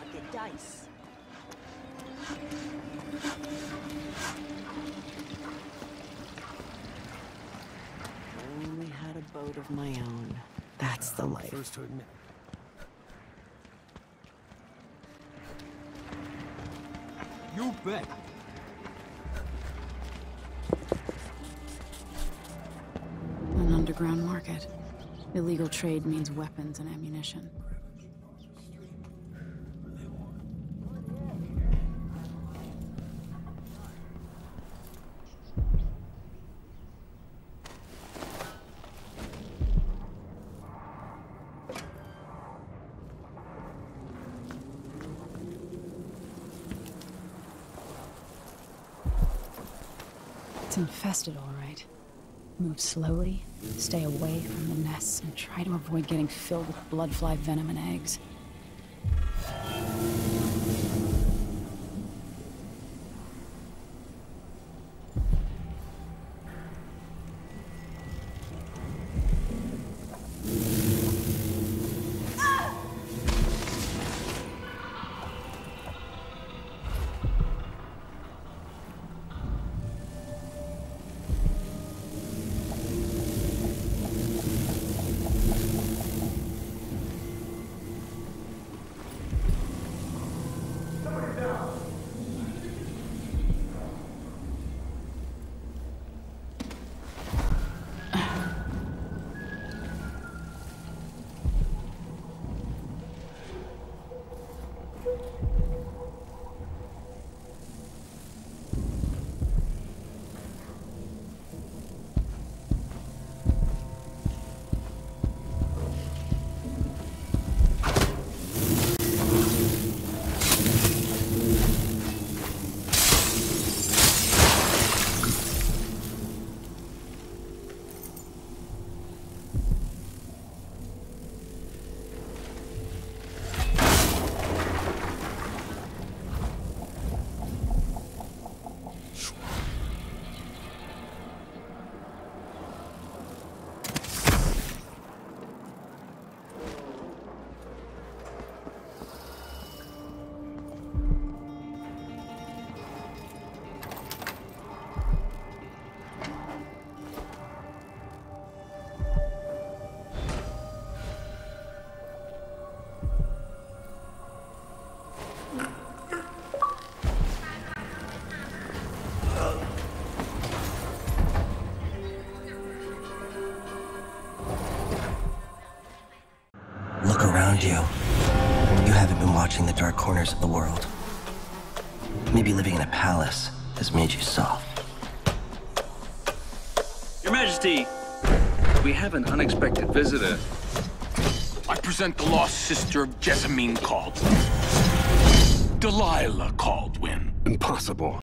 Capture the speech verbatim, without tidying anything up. like a dice. I only had a boat of my own. That's the life. First to admit. You bet. An underground market. Illegal trade means weapons and ammunition. It's infested, all right. Move slowly, stay away from the nests, and try to avoid getting filled with bloodfly venom and eggs. You. You haven't been watching the dark corners of the world. Maybe living in a palace has made you soft. Your Majesty, we have an unexpected visitor. I present the lost sister of Jessamine Caldwin. Delilah Caldwin. Impossible.